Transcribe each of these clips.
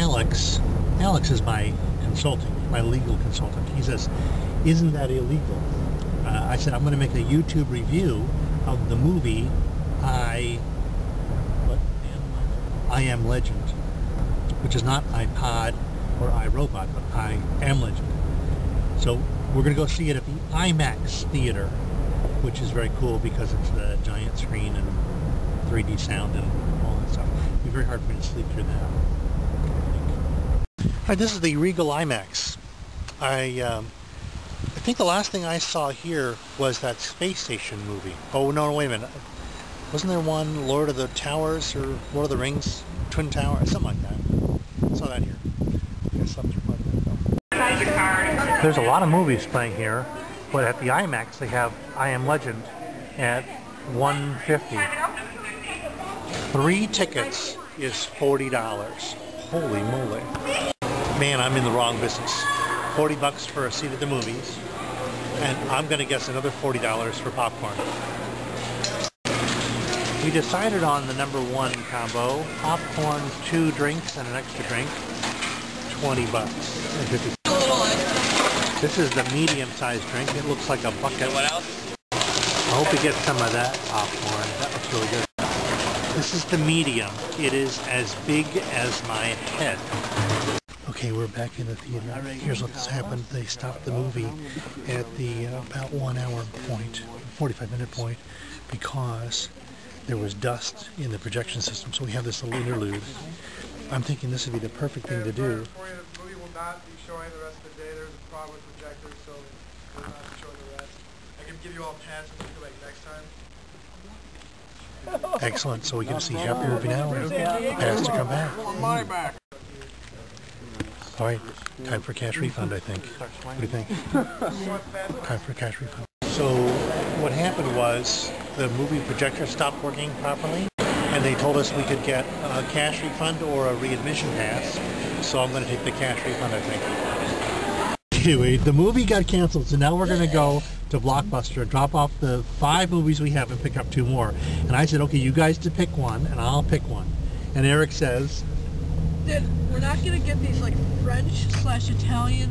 Alex is my consultant, my legal consultant. He says, isn't that illegal? I said, I'm going to make a YouTube review of the movie I Am Legend, which is not iPod or iRobot, but I Am Legend. So we're going to go see it at the IMAX theater, which is very cool because it's the giant screen and 3D sound and all that stuff. It'd be very hard for me to sleep through that. Hi, this is the Regal IMAX. I think the last thing I saw here was that space station movie. Oh, no, wait a minute. Wasn't there one, Lord of the Towers, or Lord of the Rings, Twin Towers, something like that? I saw that here. I slept through that. There's a lot of movies playing here, but at the IMAX they have I Am Legend at $150. 3 tickets is $40. Holy moly. Man, I'm in the wrong business. $40 for a seat at the movies, and I'm going to guess another $40 for popcorn. We decided on the number 1 combo, popcorn, 2 drinks, and an extra drink, $20.50. This is the medium-sized drink. It looks like a bucket. What else? I hope we get some of that popcorn. That looks really good. This is the medium. It is as big as my head. Okay, we're back in the theater. Here's what's happened. They stopped the movie at the about 1 hour point, 45-minute point, because there was dust in the projection system, so we have this little interlude. I'm thinking this would be the perfect thing to do. The movie will not be showing the rest of the day. There's a problem with projectors, so we're not showing the rest. I can give you all passes to like next time. Excellent, so we can see half the movie now and pass to come back. Mm. All right, time for cash refund, I think. What do you think? Time for cash refund. So what happened was the movie projector stopped working properly, and they told us we could get a cash refund or a readmission pass. So I'm going to take the cash refund, I think. Anyway, the movie got canceled, so now we're going to go to Blockbuster, drop off the 5 movies we have, and pick up 2 more. And I said, okay, you guys to pick one, and I'll pick one. And Eric says, we're not gonna get these like French/Italian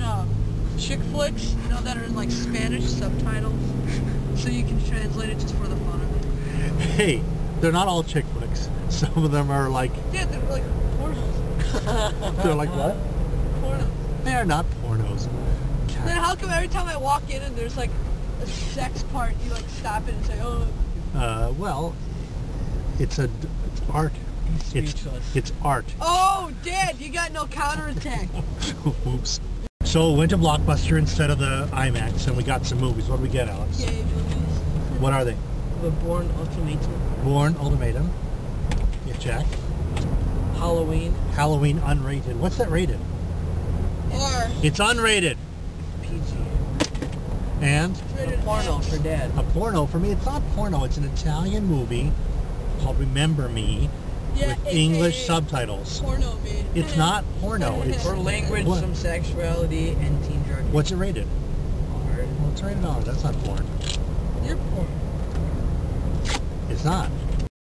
chick flicks, you know, that are in like Spanish subtitles, so you can translate it just for the fun of it. Hey, they're not all chick flicks. Some of them are like, yeah, they're like pornos. They're like what? Pornos. They're not pornos. God. Then how come every time I walk in and there's like a sex part, you like stop it and say, oh. Well, it's art. It's art. Oh, Dad, you got no counterattack. Oops. So went to Blockbuster instead of the IMAX, and we got some movies. What did we get, Alex? Yeah, what are they? The Bourne Ultimatum. Bourne Ultimatum. Yeah, Jack. Halloween. Halloween unrated. What's that rated? R. It's unrated. PG. And? A porno for Dad. A porno for me. It's not porno. It's an Italian movie called Remember Me. Yeah, with English subtitles. Porno, man. It's not porno. It's for language, some sexuality, and teen drug use. What's it rated? R. Well, it's rated R. That's not porn. You're porn. It's not.